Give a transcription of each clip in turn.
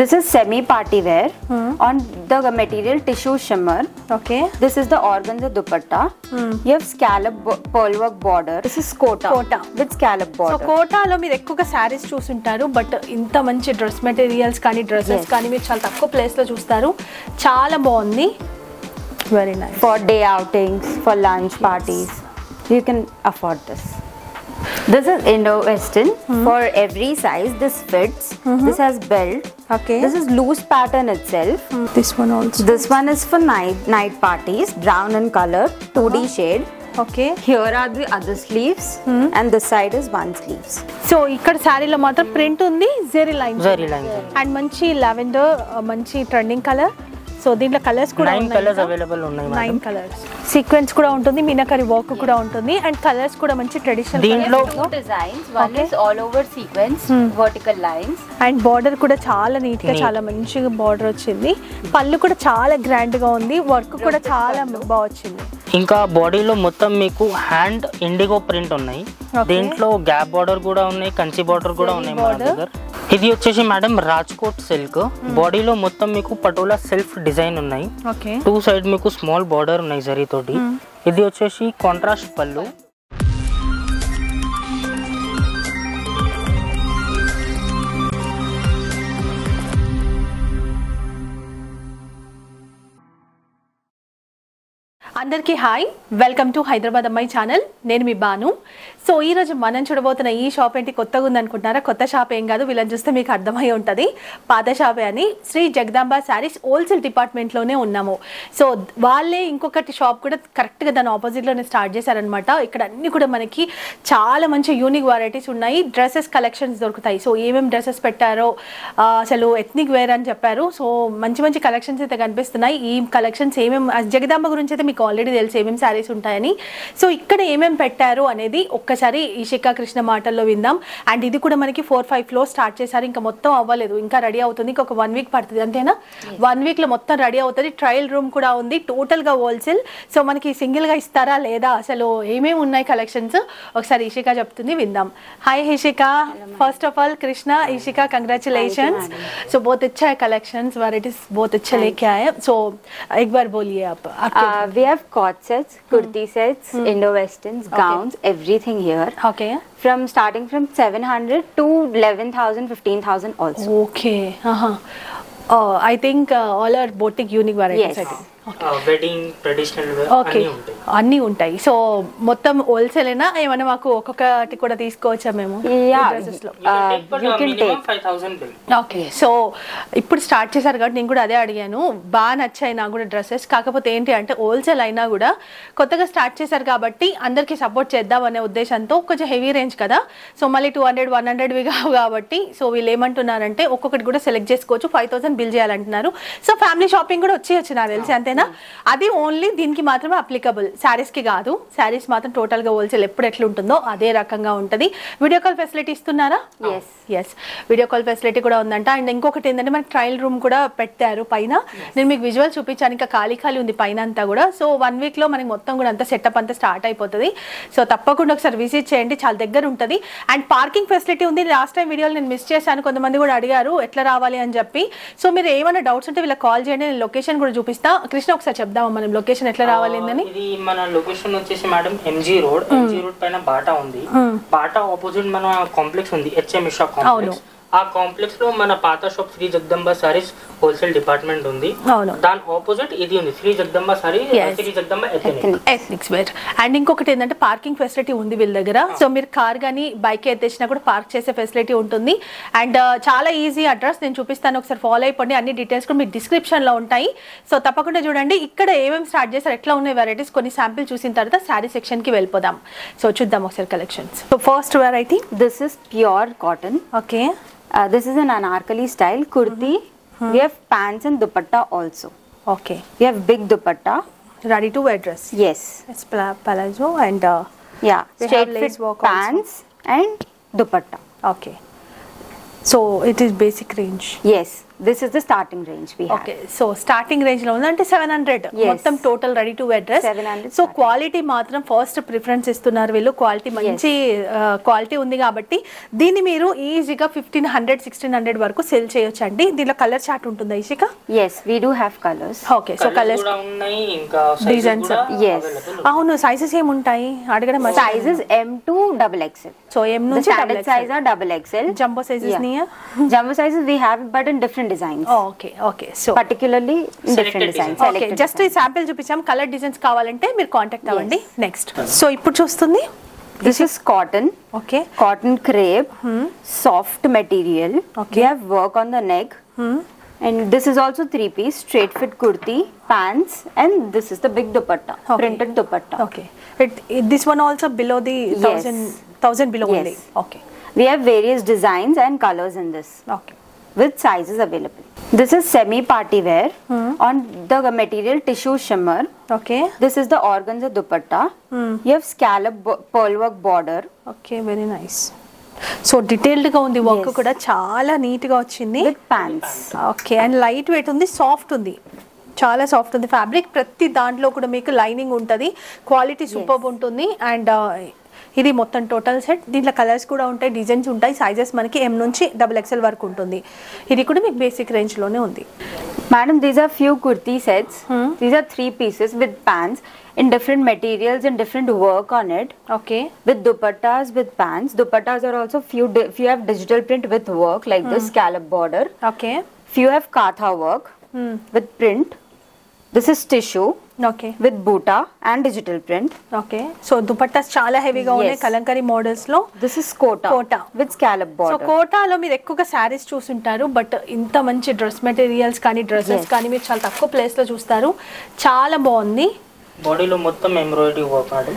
This is semi-party wear. On the material tissue shimmer. Okay. This is the organza dupatta. You have scallop pearl work border. This is kota with scallop border. So kota lo meer ekkuva sarees chusuntaru, but inta manchi dress materials kani dresses kani meer chaala takko place lo chustaru. Chaala bagundi. Very nice. For day outings, for lunch parties, you can afford this. This is Indo-Western for every size. This fits. This has belt. Okay. This is loose pattern itself. This one also. This one is for night parties. Brown in color, 2D shade. Okay. Here are the other sleeves, and this side is one sleeves. So ikkada saree lo matter print undi, zari lines. Zari lines. And manchi lavender, manchi trending color. So these colors kuda nine colors available unnai madam. Nine colors. Sequence kuda untundi, meenakari work kuda untundi, and colors kuda manchi traditional colors designs. One is all over sequence, vertical lines, and border kuda chaala neat ga chaala manchi border ochindi. Pallu kuda chaala grand ga undi, work kuda chaala ba ochindi. Inka body lo mottham meeku hand indigo print unnai. Deentlo gap border kuda unnai, kanchi border kuda unnai mana daggara. ఇది వచ్చేసి madam Rajkot silk, బాడీలో మొత్తం మీకు patola self design ఉన్నాయి. Two side మీకు small border ఉన్నాయి జరీ తోటి. ఇది వచ్చేసి కాంట్రాస్ట్ పళ్ళు. అందరికీ హాయ్, వెల్కమ్ టు హైదరాబాద్ అమ్మాయి ఛానల్. నేను మీ బాను. సో ఈరోజు మనం చూడబోతున్న ఈ షాప్ ఏంటి, కొత్తగా ఉందనుకుంటున్నారా? కొత్త షాప్ ఏం కాదు, వీళ్ళని చూస్తే మీకు అర్థమై ఉంటుంది, పాత షాపే అని. శ్రీ జగదాంబ శారీస్ హోల్సేల్ డిపార్ట్మెంట్లోనే ఉన్నాము. సో వాళ్ళే ఇంకొకటి షాప్ కూడా కరెక్ట్గా దాని ఆపోజిట్లోనే స్టార్ట్ చేశారనమాట. ఇక్కడ అన్నీ కూడా మనకి చాలా మంచి యూనిక్ వెరైటీస్ ఉన్నాయి, డ్రెస్సెస్ కలెక్షన్స్ దొరుకుతాయి. సో ఏమేమి డ్రెస్సెస్ పెట్టారో, అసలు ఎథ్నిక్ వేర్ అని చెప్పారు. సో మంచి మంచి కలెక్షన్స్ అయితే కనిపిస్తున్నాయి. ఈ కలెక్షన్స్ ఏమేమి, జగదాంబ గురించి అయితే మీకు ఆల్రెడీ తెలిసి ఏమేమి శారీస్ ఉంటాయని. సో ఇక్కడ ఏమేమి పెట్టారు అనేది ఒక్కసారి ఈషికా కృష్ణ మాటల్లో విందాం. అండ్ ఇది కూడా మనకి 4-5 ఫ్లో స్టార్ట్ చేశారు, ఇంకా మొత్తం అవ్వలేదు, ఇంకా రెడీ అవుతుంది. ఇంకా ఒక 1 వీక్ పడుతుంది, అంతేనా? 1 వీక్లో మొత్తం రెడీ అవుతుంది. ట్రయల్ రూమ్ కూడా ఉంది, టోటల్గా హోల్సేల్. సో మనకి సింగిల్గా ఇస్తారా లేదా, అసలు ఏమేమి ఉన్నాయి కలెక్షన్స్, ఒకసారి ఈషికా చెప్తుంది, విందాం. Hi Ishika. First of all Krishna, Ishika, congratulations. So both అచ్చా కలెక్షన్స్, వెరైటీస్ బోత్ అచ్చే లేకే ఆయే. సో ఎక్ బార్ బోలియే ఆప్. Coat sets, kurti sets, Indo-Westerns, gowns, everything here. Okay. From starting from 700 to 11,000, 15,000 also. Okay. I think all are boutique unique varieties. Yes. Wedding traditional అన్ని ఉంటాయి. సో మొత్తం హోల్సేల్ అయినా ఏమైనా మాకు ఒక్కొక్కటి కూడా తీసుకోవచ్చా మేము? సో ఇప్పుడు స్టార్ట్ చేశారు కాబట్టి నేను కూడా అదే అడిగాను, బాగా నచ్చాయి నాకు కూడా డ్రెస్సెస్. కాకపోతే ఏంటి అంటే హోల్సేల్ అయినా కూడా కొత్తగా స్టార్ట్ చేశారు కాబట్టి అందరికీ సపోర్ట్ చేద్దాం అనే ఉద్దేశంతో కొంచెం హెవీ రేంజ్ కదా, సో మళ్ళీ 200-100వి కావు కాబట్టి. సో వీళ్ళు ఏమంటున్నారంటే ఒక్కొక్కటి కూడా సెలెక్ట్ చేసుకోవచ్చు, 5,000 బిల్ చేయాలంటున్నారు. సో ఫ్యామిలీ షాపింగ్ కూడా వచ్చేయచ్చు నాకు తెలిసి, అంతే. అది ఓన్లీ దీనికి మాత్రమే అప్లికబుల్, శారీస్ కి కాదు. శారీస్ మాత్రం టోటల్ గా హోల్సేల్ ఎప్పుడు ఎట్లా ఉంటుందో అదే రకంగా ఉంటుంది. వీడియో కాల్ ఫెసిలిటీ ఇస్తున్నారా? ఎస్, వీడియో కాల్ ఫెసిలిటీ కూడా ఉందంట. అండ్ ఇంకొకటి ఏంటంటే మనకి ట్రయల్ రూమ్ కూడా పెట్టారు పైన. నేను మీకు విజువల్ చూపించాను, ఖాళీ ఉంది పైన అంతా కూడా. సో 1 వీక్ లో మనకి మొత్తం కూడా అంతా సెటప్ అంతా స్టార్ట్ అయిపోతుంది. సో తప్పకుండా ఒకసారి విజిట్ చేయండి, చాలా దగ్గర ఉంటుంది. అండ్ పార్కింగ్ ఫెసిలిటీ ఉంది. లాస్ట్ టైం వీడియోలు నేను మిస్ చేశాను, కొంతమంది కూడా అడిగారు ఎట్లా రావాలి అని చెప్పి. సో మీరు ఏమైనా డౌట్స్ ఉంటే వీళ్ళకి కాల్ చేయండి, నేను లొకేషన్ కూడా చూపిస్తాను. కృష్ణ ఒకసారి చెప్దామా మనం లొకేషన్ ఎట్లా రావాలని? ఇది మన లొకేషన్ వచ్చేసి madam MG Road. MG Road పైన బాటా ఉంది, బాటా ఆపోజిట్ మన కాంప్లెక్స్ ఉంది, HMISHA కాంప్లెక్స్. ఆ కాంప్లెక్స్ లో మన పాత shop Shri Jagadamba sarees wholesale department ఉంది, దాని ఆపోజిట్ ఇది ఉంది, Shri Jagadamba sarees, Shri Jagadamba ethnics wear. And ఇంకొకటి ఏంటంటే పార్కింగ్ ఫెసిలిటీ ఉంది వీళ్ళ దగ్గర. సో మీరు కార్ కానీ బైక్ ఎత్తేసినా కూడా పార్క్ చేసే ఫెసిలిటీ ఉంటుంది. అండ్ చాలా ఈజీ అడ్రస్ నేను చూపిస్తాను, ఒకసారి ఫాలో అయిపోండి. అన్ని డీటెయిల్స్ కూడా మీకు డిస్క్రిప్షన్ లో ఉంటాయి, సో తప్పకుండా చూడండి. ఇక్కడ ఏమేమి స్టార్ట్ చేస్తారు, ఎట్లా ఉన్నాయి వెరైటీస్, కొన్ని శాంపిల్ చూసిన తర్వాత శారీ సెక్షన్ కి వెళ్ళిపోదాం. సో చూద్దాం ఒకసారి collections. So first variety, this is pure cotton. Okay. This is an anarkali style kurti. We have pants and dupatta also. Okay. We have big dupatta, ready to wear dress. Yes, it's palazzo and yeah, straight fit pants also. And dupatta. Okay, so it is basic range. Yes, This is the starting range we have. Okay, so starting range lo undante 700. Yes. Mottam total ready to wear dress. 700. So starting. Quality matram first preference isthunaru vellu quality manchi quality undi kabatti deeni meeru easy ga 1500 1600 varaku sell cheyochu andi. Deelo color chart untunda Ishika? Yes, we do have colors. Okay, so colors kuda unnai inka sizes kuda. Yes. Avunu sizes em untayi adigadam sizes M to XXL. So M nunchi standard size are XXL. Jumbo sizes niya? Jumbo sizes we have but in different designs. Oh, okay, okay. So particularly different designs. Okay, just a sample chupicham. Color designs kavalante meer contact avandi. Yes. Next. So ippudu chustundi. This is cotton. Okay. Cotton crepe. Soft material. Okay. We have work on the neck. And this is also 3-piece, straight fit kurti, pants, and this is the big dupatta, okay. Printed dupatta. Okay. This one also below the 1000 below only. Okay. We have various designs and colors in this. Okay. With sizes available. This is semi-party wear on the material tissue shimmer. Okay. This is the organza dupatta. You have scallop pearl work border. Okay, very nice. So detailed ga undi work kuda chaala neat ga ochindi. With pants. Okay, and lightweight undi, soft undi. Chala soft undi fabric. Prati daantlo kuda meeku lining untadi. Quality superb untundi and ఇది మొత్తం total set. దీంట్లో colours కూడా ఉంటాయి, designs ఉంటాయి, sizes మనకి M నుంచి XXL వరకు ఉంటుంది. ఇది కూడా మీకు బేసిక్ రేంజ్ లోనే ఉంది. Madam, these are few kurti sets. These are 3 pieces with pants in different materials and different work on it. Okay. With dupattas, with pants. Dupattas are also few have digital print with work like this scallop border. Okay. Few have katha work with print. This is tissue. Okay. With buta and digital print. Okay. So dupattas chala heavy ga unne kalankari models lo. This is kota with scallop border. So kota lo meer ekkuva sarees chusuntaru but inta manchi dress materials kani dresses kani meer chala takko place lo chustaru. Chala bagundi. Body lo mottham embroidery work adu.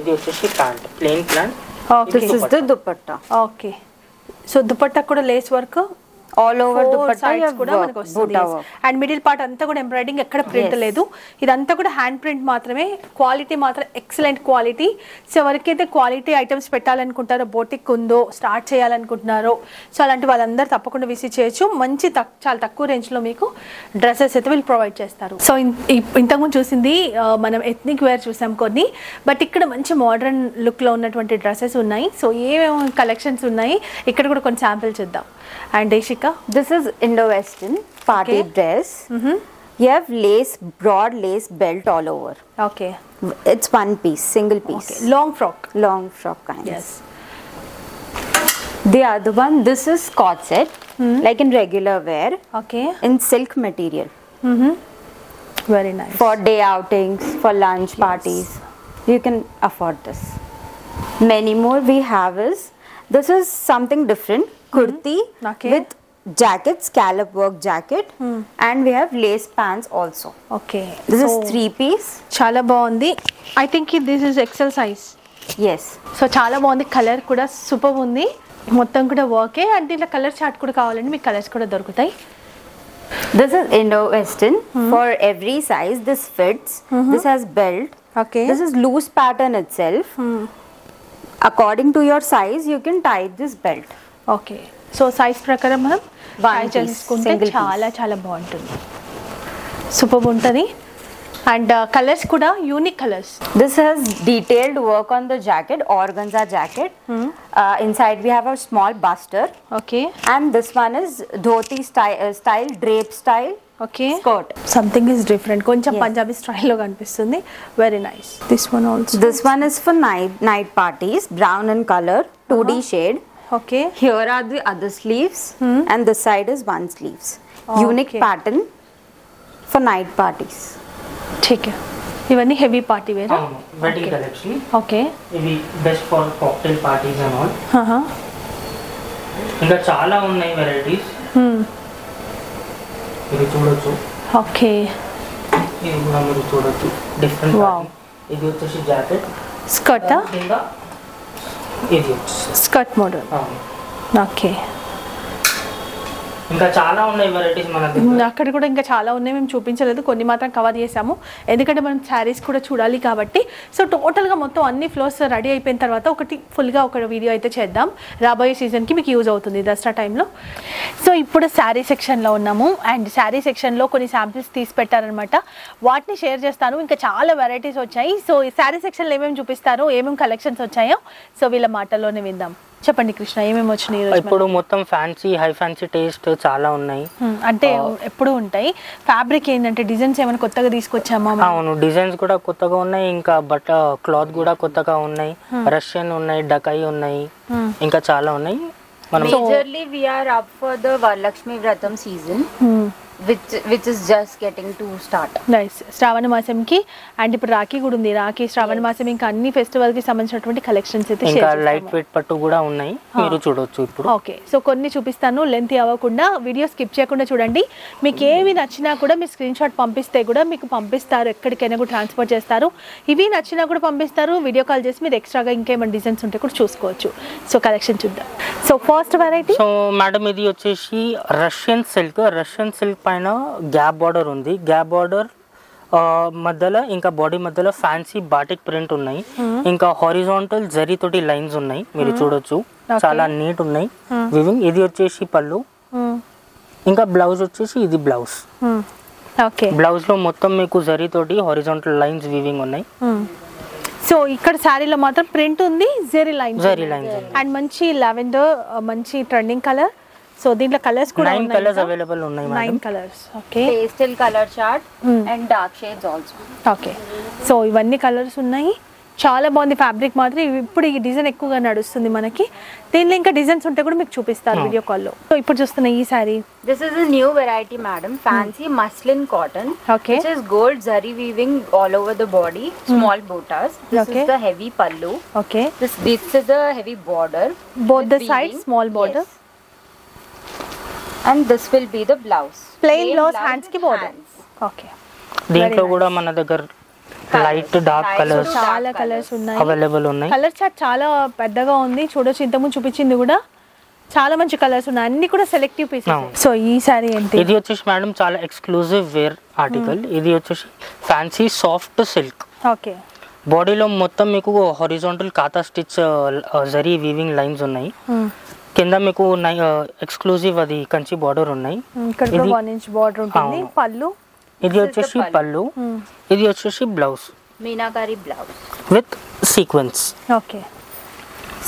Idi vachesi pant, plain pant. Okay. This is the dupatta. Okay. So dupatta kuda lace work. All over dupatta kuda manaku vastundi and middle part anta kuda embroidering ekkada print ledu. Idantha kuda hand print maatrame. Quality maatram excellent quality. So varakaithe quality items pettaalanukuntaro, boutique undo start cheyalanuntunnaro, so alanti vallandaru tappakunda visit cheyochu. Manchi chaala takku range lo meeku dresses aithe will provide chestaru. So intaku mundu chusindi manam ethnic wear chusam konni, but ikkada manchi modern look lo unnatuvanti dresses unnai. So em collections unnai ikkada kuda kon sample chuddam. And this is Indo-Western party dress. You have lace, broad lace belt all over. Okay. It's one piece, single piece. Okay. Long frock. Long frock kind. Yes. The other one, this is corset, like in regular wear. Okay. In silk material. Very nice. For day outings, for lunch parties, you can afford this. Many more we have is, this is something different. Kurti with jacket, scallop work jacket, and we have lace pants also. Okay. This is 3-piece. Chala bagundi. I think this is XL size. Yes. So chala bagundi, color kuda super undi. Mottam kuda work e and ila color chart kuda kavalandi meek colors kuda dorukutai. This is Indo-Western for every size. This fits. This has belt. Okay. This is loose pattern itself. According to your size, you can tie this belt. Okay. So size prakaram manam size cheskunte chala baantundi. Superb untadi and colors kuda unique colors. This has detailed work on the jacket, organza jacket. Inside we have a small buster. Okay. And this one is dhoti style, drape style. Okay. Skirt. Something is different. Koncham Punjabi style lo kanipistundi. Very nice. This one also. This one is for night parties, brown in color, 2D shade. Okay. Here are the other sleeves and this side is one sleeves. Unique pattern for night parties. Okay. Even heavy party wear. Wedding collection. Okay. Maybe best for cocktail parties and all. Inga chala unnai varieties. Idu chudochu. Okay. Idu kuda meeru chudochu. Different. Wow. Idu vachesi jacket. Skirt. Skirt model. Okay. ఇంకా చాలా ఉన్నాయి varieties మన దగ్గర. అక్కడ కూడా ఇంకా చాలా ఉన్నాయి, మేము చూపించలేదు, కొన్ని మాత్రం కవర్ చేసాము ఎందుకంటే మనం శారీస్ కూడా చూడాలి కాబట్టి. సో టోటల్గా మొత్తం అన్ని ఫ్లోర్స్ రెడీ అయిపోయిన తర్వాత ఒకటి ఫుల్గా ఒక వీడియో అయితే చేద్దాం, రాబోయే సీజన్కి మీకు యూజ్ అవుతుంది దసరా టైంలో. సో ఇప్పుడు శారీ సెక్షన్లో ఉన్నాము అండ్ శారీ సెక్షన్లో కొన్ని శాంపిల్స్ తీసి పెట్టారనమాట, వాటిని షేర్ చేస్తాను. ఇంకా చాలా వెరైటీస్ వచ్చాయి. సో ఈ శారీ సెక్షన్లో ఏమేమి చూపిస్తారో, ఏమేమి కలెక్షన్స్ వచ్చాయో సో వీళ్ళ మాటల్లోనే విందాం. చెప్పండి కృష్ణ, ఏమేమి వచ్చినాయి ఇప్పుడు? మొత్తం ఫ్యాన్సీ, హై ఫ్యాన్సీ టేస్ట్ చాలా ఉన్నాయి. అంటే ఎప్పుడు ఉంటాయి. ఫ్యాబ్రిక్ ఏంటంటే డిజైన్స్ ఏమైనా కొత్తగా తీసుకొచ్చామా? అవును, డిజైన్స్ కూడా కొత్తగా ఉన్నాయి. ఇంకా బట్ క్లాత్ కూడా కొత్తగా ఉన్నాయి. రష్యన్ ఉన్నాయి, డకాయి ఉన్నాయి, ఇంకా చాలా ఉన్నాయి. Majorly we are up for the Varalakshmi Vratam season. Which is just getting to start. Nice. శ్రావణ మాసంకి అండ్ ఇప్పుడు రాఖీ కూడా ఉంది. రాఖీ, శ్రావణ మాసం, ఇంకా అన్ని ఫెస్టివల్ కి సంబంధించినటువంటి కలెక్షన్స్ అయితే షేర్ చేస్తాం. లైట్ వెయిట్ పట్టు కూడా ఉన్నాయి, మీరు చూడొచ్చు ఇప్పుడు. ఓకే, సో కొన్ని చూపిస్తాను, లెంత్ అవ్వకుండా వీడియో స్కిప్ చేయకుండా చూడండి. మీకు ఏవి నచ్చినా కూడా మీరు స్క్రీన్ షాట్ పంపిస్తే కూడా మీకు పంపిస్తారు, ఎక్కడికైనా కూడా ట్రాన్స్ఫర్ చేస్తారు. ఇవి నచ్చినా కూడా పంపిస్తారు, వీడియో కాల్ చేసి మీరు ఎక్స్ట్రాగా ఇంకేమైనా డిజైన్స్ ఉంటే కూడా చూసుకోవచ్చు. సో కలెక్షన్ చూద్దాం. So first variety, so madam ఇది వచ్చేసి రష్యన్ సిల్క్. రష్యన్ సిల్క్ పైన గ్యాప్ బార్డర్ ఉంది, గ్యాప్ బార్డర్ మధ్యలో ఇంకా బాడీ మధ్యలో ఫ్యాన్సీ బాటిక్ ప్రింట్ ఉన్నాయి. ఇంకా హారిజాంటల్ జరీ తోటి లైన్స్ ఉన్నాయి, మీరు చూడొచ్చు, చాలా నీట్ ఉన్నాయి వివింగ్. ఇది వచ్చేసి పళ్ళు, ఇంకా బ్లౌజ్ వచ్చేసి ఇది బ్లౌజ్. బ్లౌజ్ లో మొత్తం మీకు జరీ తోటి హారిజాంటల్ లైన్స్ వివింగ్ ఉన్నాయి. సో ఇక్కడ శారీలో మాత్రం ప్రింట్ ఉంది, జరీ లైన్స్ అండ్ మంచి లావెండర్, మంచి ట్రెండింగ్ కలర్. సో దీంట్లో కలర్స్ కూడా ఉన్నాయి, 9 కలర్స్ అవైలబుల్ ఉన్నాయి madam. 9 colours. Okay, pastel colour chart and dark shades also. Okay, so ఇవన్నీ కలర్స్ ఉన్నాయి, చాలా బాగుంది. ఫ్యాబ్రిక్ మాత్రం ఇప్పుడు ఈ డిజైన్ ఎక్కువగా నడుస్తుంది మనకి. దీనిలో ఇంకా డిజైన్స్ ఉంటే కూడా మీకు చూపిస్తాను వీడియో కాల్ లో. సో ఇప్పుడు చూస్తున్న ఈ sari, this is a new variety madam. Fancy muslin cotton, which is gold zari weaving all over the body, small butas. This is the heavy pallu. Okay, this is the heavy border, both the sides small border. And this will be the blouse. Plain blouse, hands ki border. Okay. దీంట్లో కూడా మన దగ్గర light dark colours, చాలా colours ఉన్నాయి, available ఉన్నాయి. Colour chart చాలా పెద్దగా ఉంది, చూడొచ్చు, ఇంతకుముందు చూపించింది కూడా. చాలా మంచి కలర్స్ ఉన్నాయి, అన్ని కూడా సెలెక్టివ్ పీసెస్. సో ఈ సారీ ఏంటి? ఇది వచ్చేసి మేడం చాలా ఎక్స్క్లూజివ్ వేర్ ఆర్టికల్. ఇది వచ్చేసి ఫ్యాన్సీ సాఫ్ట్ సిల్క్. ఓకే, బాడీలో మొత్తం మీకు హారిజాంటల్ కాతా స్టిచ్ జరీ వీవింగ్ లైన్స్ ఉన్నాయి. కింద మీకు ఎక్స్క్లూజివ్ అది కంచి బార్డర్ ఉన్నాయి. ఇది వచ్చేసి పళ్ళు, ఇది వచ్చేసి blouse, meenakari blouse with sequence. Okay,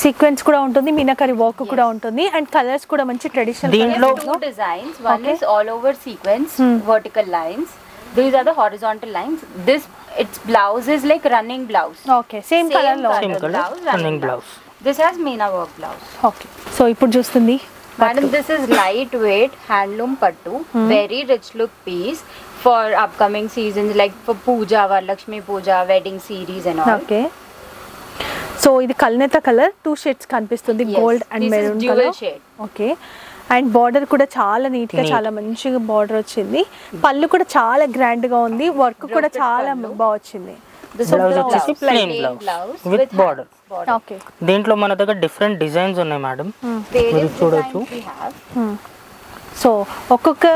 sequence కూడా ఉంటుంది, మీనాకారి వర్క్ కూడా ఉంటుంది అండ్ కలర్స్ కూడా మంచి ట్రెడిషనల్. దీంట్లో two designs, one is all over sequence, vertical lines. These are the horizontal lines. This its blouse is like running blouse. Okay, same color, same color blouse, running blouse. This has meena work blouse. Okay. So ఇప్పుడు చూస్తుంది madam, this is lightweight handloom pattu, very rich look piece for upcoming seasons like for puja, Varalakshmi puja, wedding series and all. Okay. So ఇది కల్నేత colour, two shades కనిపిస్తుంది, gold and maroon colour. Okay, and border కూడా చాలా neat గా, చాలా మంచిగా border వచ్చింది. పళ్ళు కూడా చాలా గ్రాండ్ గా ఉంది, వర్క్ కూడా చాలా బాగా వచ్చింది. దీంట్లో మన దగ్గర డిఫరెంట్ డిజైన్స్ ఉన్నాయి మేడం, మీరు చూడొచ్చు. సో ఒక్కొక్క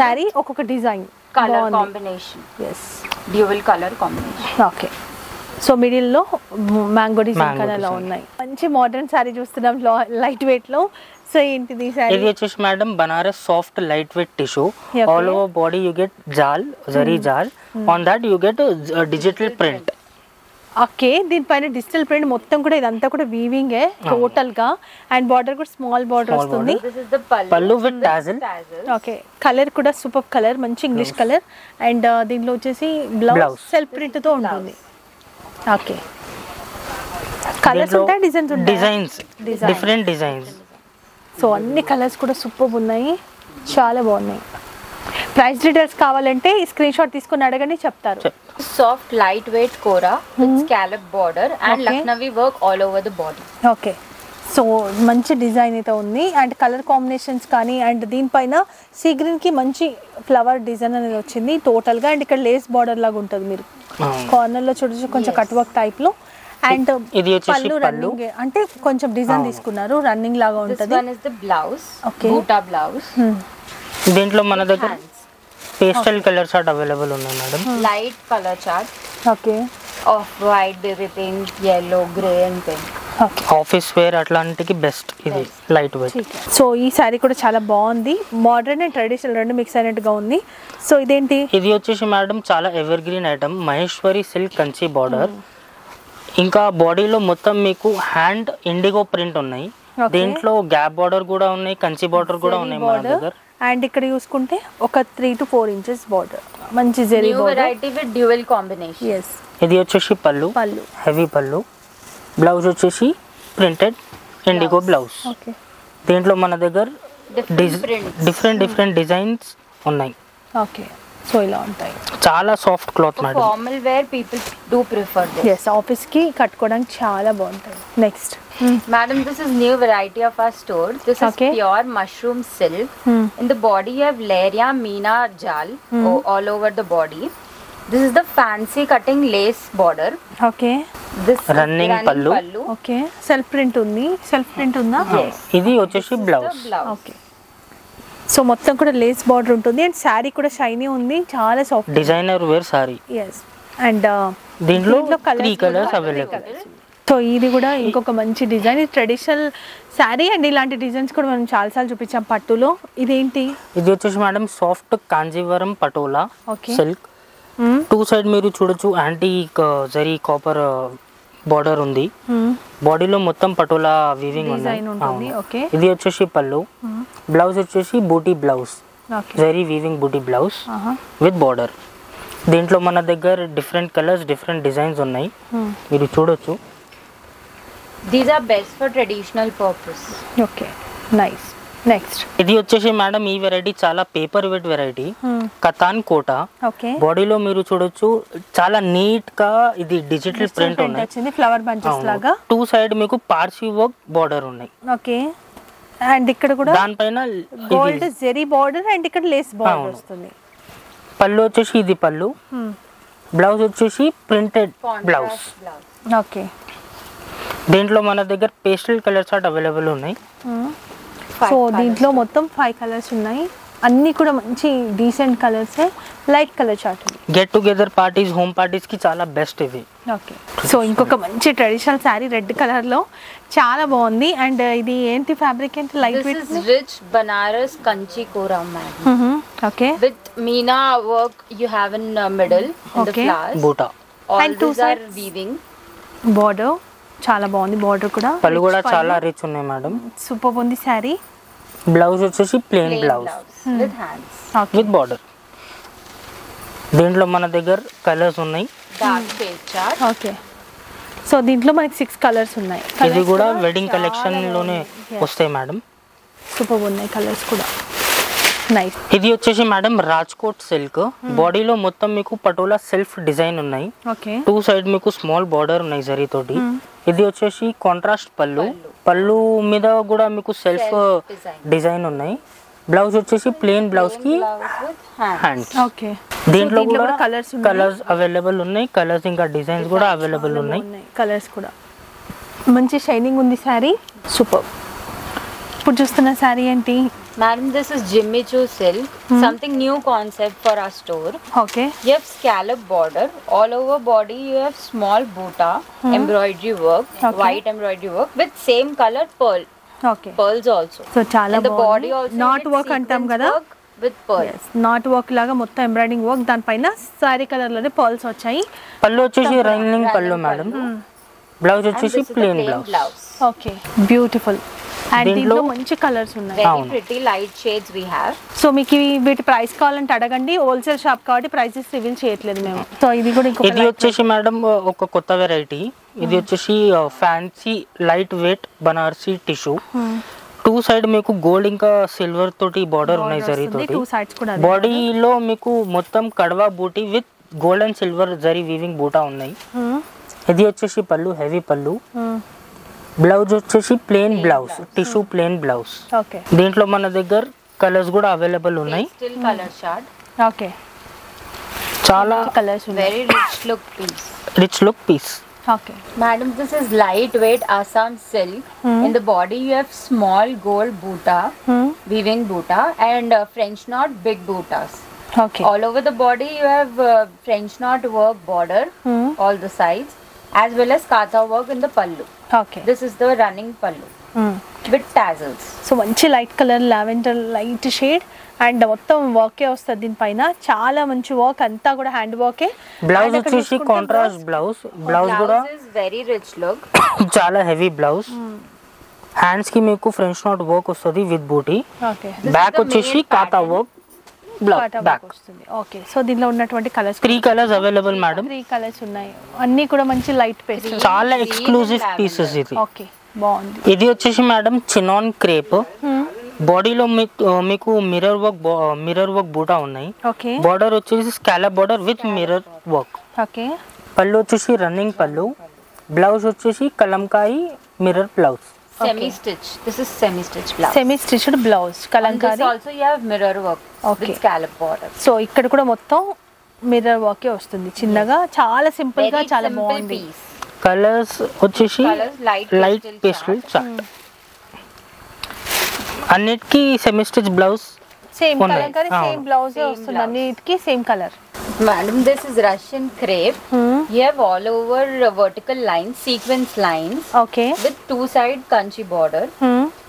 సారీ ఒక్కొక్క design, colour combination, dual colour combination. Okay, so middle లో మ్యాంగో డిజైన్ కలర్లో ఉన్నాయి. మంచి మోడర్న్ సారీ చూస్తున్నాం, లైట్ వెయిట్ లో. సో ఏంటిది సారీ? ఇది వచ్చేసి madam Banaras soft light weight tissue. All over body you get jaal, zari jaal. On that you get digital print. Okay, దీనిపైన డిజిటల్ ప్రింట్ మొత్తం కూడా, ఇదంతా కూడా వీవింగ్ ఏ టోటల్ గా. అండ్ బార్డర్ కూడా స్మాల్ బార్డర్ వస్తుంది. Pallu with tassel. Okay, colour కూడా సూపర్ కలర్, మంచి ఇంగ్లీష్ కలర్. అండ్ దీనిలో వచ్చేసి బ్లౌజ్ సెల్ఫ్ ప్రింట్ తో ఉంటుంది. ఓకే, కలర్స్ ఉంటాయి, డిజైన్స్ ఉంటాయి, డిజైన్స్ డిఫరెంట్ డిజైన్స్. సో అన్ని కలర్స్ కూడా సూపర్ ఉన్నాయి, చాలా బాగున్నాయి. ప్రైస్ డీటెయిల్స్ కావాలంటే స్క్రీన్ షాట్ తీసుకుని అడగండి, చెప్తారు. Soft light weight kora, scallop border and Lucknowi work all over the body. Okay, so మంచి డిజైన్ అయితే ఉంది అండ్ కలర్ కాంబినేషన్స్ కానీ. అండ్ దీనిపైన సీ గ్రీన్ కి మంచి ఫ్లవర్ డిజైన్ అనేది వచ్చింది టోటల్ గా. అండ్ ఇక్కడ లేస్ బార్డర్ లాగా ఉంటుంది, మీరు కార్నర్ లో చూడొచ్చు, కొంచెం కట్ వర్క్ టైప్ లో. అండ్ ఇది వచ్చేసి పల్లు, అంటే కొంచెం డిజైన్ తీసుకున్నారు, రన్నింగ్ లాగా ఉంటది. బ్లౌజ్, ఓకే, బూటా బ్లౌజ్ దీంట్లో మన దగ్గర పేస్టల్ కలర్ చార్ట్ అవైలబుల్ ఉన్నాయి madam. Light colour chart, okay, off white, baby pink, yellow, grey and pink. Office wear అట్లాంటికి బెస్ట్ ఇది, లైట్ వెయిట్. సో ఈ సారీ కూడా చాలా బాగుంది, మోడర్న్ అండ్ ట్రెడిషనల్ రెండు మిక్స్ అయినట్టుగా ఉంది. సో ఇదేంటి, ఇది వచ్చేసి మేడం చాలా evergreen item, Maheshwari silk Kanchi border. ఇంకా బాడీలో మొత్తం మీకు హ్యాండ్ ఇండిగో ప్రింట్ ఉన్నాయి, దీంట్లో గ్యాప్ బార్డర్ కూడా ఉన్నాయి, కంచి బార్డర్ కూడా ఉన్నాయి మన దగ్గర. అండ్ ఇక్కడ చూసుకుంటే ఒక 3 to 4 inches బార్డర్, మంచి zari border, variety with dual combination. yes, ఇది వచ్చేసి పల్లు, హెవీ పల్లు. బ్లౌజ్ వచ్చేసి ప్రింటెడ్ ఇండిగో బ్లౌజ్. దీంట్లో మన దగ్గర డిఫరెంట్ డిఫరెంట్ డిజైన్స్ ఉన్నాయి. ఓకే, సో ఇలా ఉంటాయి, చాలా soft cloth madam, formal wear people do prefer this. yes, office కి కట్టుకోవడానికి చాలా బాగుంటుంది. Next madam, this is new variety of our store. This is pure mushroom silk. In the body you have leheriya meena జాల్ all over the body. This is the fancy cutting lace border. Okay, this running pallu. Okay, self print undi, self print unda. Yes, idi ochesi blouse. Okay, so mottham kuda lace border untundi and saree kuda shiny undi, chaala soft designer wear saree. yes, and dentlo three colors available. So ఇది కూడా ఇంకొక మంచి design, traditional sari and ఇలాంటి designs కూడా మనం చాలా సార్లు చూపించాం పట్టులో. ఇదేంటి, ఇది వచ్చేసి madam soft Kanjeevaram patola silk. Two side మీరు చూడొచ్చు, యాంటీ జరీ కాపర్ బార్డర్ ఉంది, బాడీలో మొత్తం పటోలా వీవింగ్ ఉంది. ఇది వచ్చేసి పళ్ళు, బ్లౌజ్ వచ్చేసి బూటీ blouse, zari weaving booty blouse with border. దీంట్లో మన దగ్గర డిఫరెంట్ కలర్స్ డిఫరెంట్ డిజైన్స్ ఉన్నాయి, మీరు చూడొచ్చు. These are best for traditional purpose. Okay, nice. Next ఇది వచ్చేసి మేడం ఈ వెరైటీ చాలా paper weight variety, katan kota. బాడీలో మీరు చూడొచ్చు, చాలా నీట్ గా ఇది డిజిటల్ ప్రింట్ ఉంది, ఫ్లవర్ బంచెస్ లాగా. టూ సైడ్ మీకు పార్సీ వర్క్ బార్డర్ ఉన్నాయి. ఓకే, అండ్ ఇక్కడ కూడా దానిపైన గోల్డ్ జెరీ బార్డర్ అండ్ ఇక్కడ లేస్ బార్డర్ వస్తుంది. పళ్ళు వచ్చేసి ఇది పళ్ళు, బ్లౌజ్ వచ్చేసి ప్రింటెడ్ బ్లౌజ్. ఓకే, దీంట్లో మన దగ్గర పేస్టల్ కలర్స్ అవైలబుల్ ఉన్నాయి. సో దీంట్లో మొత్తం 5 కలర్స్ ఉన్నాయి, అన్ని కూడా మంచి decent colours. Light colour chart, get together parties, home parties కి చాలా బెస్ట్ ఇది. ఓకే, సో ఇంకొక మంచి ట్రెడిషనల్ సారీ రెడ్ కలర్ లో, చాలా బాగుంది. అండ్ ఇది ఏంటి ఫ్యాబ్రిక్ అంటే light weight rich Banaras Kanchi kora ma'am. Okay, with meena work you have in middle in the flowers buta and two side weaving border. చాలా బాగుంది, బార్డర్ కూడా, పళ్ళు కూడా చాలా రిచ్ ఉన్నాయి మేడం, సూపర్ ఉంది సారీ. బ్లౌజ్ వచ్చేసి plain blouse with hands with border. దీంట్లో మన దగ్గర కలర్స్ ఉన్నాయి, dark shade chart. Okay, so దీంట్లో మనకి 6 కలర్స్ ఉన్నాయి. ఇది కూడా వెడ్డింగ్ కలెక్షన్ లోనే వస్తాయి మేడం, సూపర్ ఉన్నాయి కలర్స్ కూడా, నైస్. ఇది వచ్చేసి మేడం రాజ్కోట్ సిల్క్, బాడీలో మొత్తం మీకు పటోలా సెల్ఫ్ డిజైన్ ఉన్నాయి. టూ సైడ్ మీకు స్మాల్ బార్డర్ ఉన్నాయి జరీ తోటి. ఇది వచ్చేసి కాంట్రాస్ట్ పళ్ళు, పళ్ళు మీద కూడా మీకు సెల్ఫ్ డిజైన్ ఉన్నాయి. బ్లౌజ్ వచ్చేసి ప్లెయిన్ బ్లౌజ్ కి హ్యాండ్స్. ఓకే, దీంట్లో కూడా కలర్స్ అవైలబుల్ ఉన్నాయి, కలర్స్ ఇంకా డిజైన్స్ కూడా అవైలబుల్ ఉన్నాయి, కలర్స్ కూడా మంచి షైనింగ్ ఉంది సారీ, సూపర్. ఇప్పుడు చూస్తున్న సారీ ఏంటి madam, this is Jimmy Choo silk, something new concept for our store. Okay, you have scallop border all over body, you have small buta embroidery work, white embroidery work with same colour pearl. Okay, pearls also, so చాలా body also knot work అంటాం కదా, with pearls, knot work లాగా మొత్తం embroidering work, దానిపైన sari colour లోనే pearls వచ్చాయి. పళ్ళు వచ్చేసి running pallu madam, blouse వచ్చేసి plain blouse. Okay, beautiful. And దీంట్లో మంచి కలర్స్ ఉన్నాయి, very pretty light shades we have. So మీకు వీటి ప్రైస్ కావాలంటే అడగండి, హోల్సేల్ షాప్ కాబట్టి ప్రైసెస్ రివీల్ చేయట్లేదు మేము. సో ఇది కూడా ఇంకొక, ఇది వచ్చేసి మేడం ఒక కొత్త వెరైటీ. ఇది వచ్చేసి fancy light weight Banarasi tissue. Two side మీకు గోల్డ్ ఇంకా సిల్వర్ తోటి బార్డర్ ఉన్నాయి జరీ తోటి. టూ సైడ్స్ కూడా బాడీలో మీకు మొత్తం కడవా బూటీ with gold and silver zari weaving buta ఉన్నాయి. ఇది వచ్చేసి పళ్ళు, హెవీ పళ్ళు. బ్లౌజ్ వచ్చేసి plain blouse, tissue plain blouse. దీంట్లో మన దగ్గర కలర్స్ కూడా అవైలబుల్ ఉన్నాయి, చాలా కలర్స్ ఉన్నాయి, rich look piece. Madam, this is light weight Assam silk. In the body you have small gold buta weaving bota and French knot big botas. Okay. All over the body you have French knot work border, all the sides, as well as katha work in the pallu. Okay. This is the running pallu with tassels. So manchi light color lavender light shade and mottam work e ostadi din paina chaala manchi work anta kuda hand work e. Blouse chesi contrast blouse. Blouse kuda is very rich look. Chaala heavy blouse. Hands ki meeku French knot work ostadi with booty. Okay. Back chesi katha work. Black back. Okay, so దీనిలో ఉన్నటువంటి colours 3 colours available madam. 3 colours ఉన్నాయి. అన్ని కూడా మంచి light pastel. చాలా exclusive pieces ఇది. Okay, బాగుంది. ఇది వచ్చేసి మేడం చినాన్ క్రేప్. బాడీలో మీకు మిర్రర్ వర్క్ బూటా ఉన్నాయి. ఓకే. బోర్డర్ వచ్చేసి scallop border with mirror work. Okay. Pallu వచ్చేసి రన్నింగ్ పల్లు. బ్లౌజ్ వచ్చేసి kalamkari mirror blouse. Semi stitch. This is semi stitch blouse. Semi stitched blouse. Kalankari. And this also you have mirror work. Okay. With scallop border. So ikkada kuda mottham mirror work e ostundi. Chinnaga chaala simple ga chaala bagundi. Colors ochesi light pastel chart. Annitki semi stitch blouse same kalankari same blouse e ostundi. Annitki same color. Madam, this is Russian crepe. You have all over vertical lines, sequence lines. Okay. With two-side kanchi border.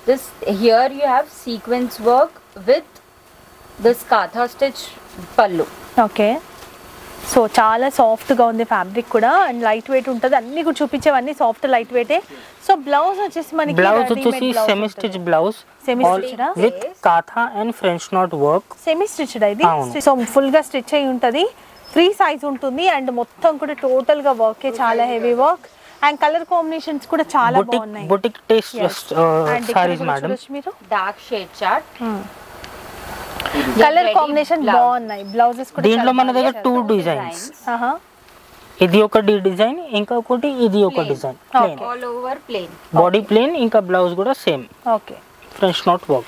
This here you have sequence work with this katha stitch pallu. Okay. So, chala soft ga undi fabric kuda and lightweight untadi. Anni kuda chupichevanni soft lightweight e. So blouse vachesi maniki blouse vachesi semi stitch blouse. Semi stitched with katha and French knot work. Semi stitched idi. So full ga stitch ayi untadi. 3 size untundi and mottham kuda total ga work e chala heavy work and color combinations kuda chala baagunnai. Boutique taste sarees madam. Dark shade chart. Color combination బాగున్నాయి. Blouses కూడా దీంట్లో మన దగ్గర 2 designs. ఇది ఒక design, ఇంకా ఒకటి ఇది ఒక design. All over plain. Body plain ఇంకా బ్లౌజ్ కూడా same. Okay. Fresh knot work.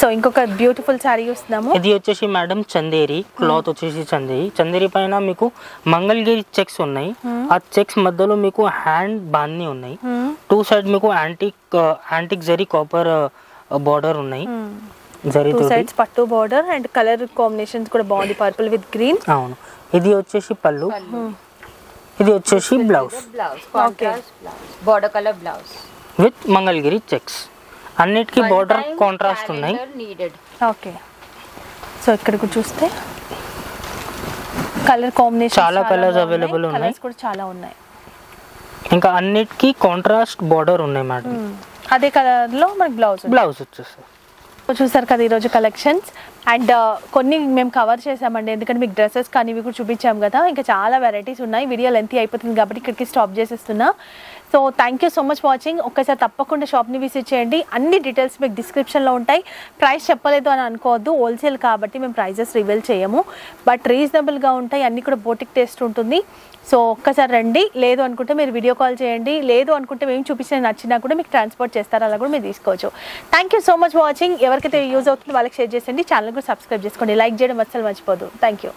So ఇంకొక బ్యూటిఫుల్ సారీ చూస్తున్నాము. ఇది వచ్చేసి మేడం చందేరి క్లాత్ వచ్చేసి చందేరి. చందేరి పైన మీకు మంగళగిరి చెక్స్ ఉన్నాయి. ఆ చెక్స్ మధ్యలో మీకు హ్యాండ్ బాన్ని ఉన్నాయి. 2 సైడ్ మీకు యాంటిక్ జరీ కాపర్ బోర్డర్ ఉన్నాయి. Two sides pattu border and color combinations kuda body purple with green. Avunu. Idi vachesi pallu. Idi vachesi blouse. Okay. Border color blouse with Mangalgiri checks. Annitki border contrast unnai. Okay. So ikkada ku chuste color combinations chaala colors available unnai. Colors kuda chaala unnai. Inka annitki contrast border unnai madam. Ade color lo man blouse vachesi. చూసారు కదా ఈరోజు collections and కొన్ని మేము cover చేసామండి. ఎందుకంటే మీకు dresses కానీ ఇవి కూడా చూపించాము కదా. ఇంకా చాలా వెరైటీస్ ఉన్నాయి. వీడియో లెంతీ అయిపోతుంది కాబట్టి ఇక్కడికి స్టాప్ చేసేస్తున్నా. So thank you so much watching. ఒక్కసారి తప్పకుండా షాప్ని విజిట్ చేయండి. అన్ని డీటెయిల్స్ మీకు డిస్క్రిప్షన్లో ఉంటాయి. ప్రైస్ చెప్పలేదు అని అనుకోవద్దు. హోల్సేల్ కాబట్టి మేము ప్రైజెస్ రివీల్ చేయము, బట్ రీజనబుల్గా ఉంటాయి. అన్నీ కూడా బోటిక్ టేస్ట్ ఉంటుంది. సో ఒక్కసారి రండి. లేదు అనుకుంటే మీరు వీడియో కాల్ చేయండి. లేదు అనుకుంటే మేము చూపించిన నచ్చినా కూడా మీకు ట్రాన్స్పోర్ట్ చేస్తారు. అలా కూడా మీరు తీసుకోవచ్చు. Thank you so much watching. ఎవరికైతే యూజ్ అవుతుందో వాళ్ళకి షేర్ చేసేయండి. ఛానల్ కూడా సబ్స్క్రైబ్ చేసుకోండి. లైక్ చేయడం అస్సలు మర్చిపోదు. Thank you.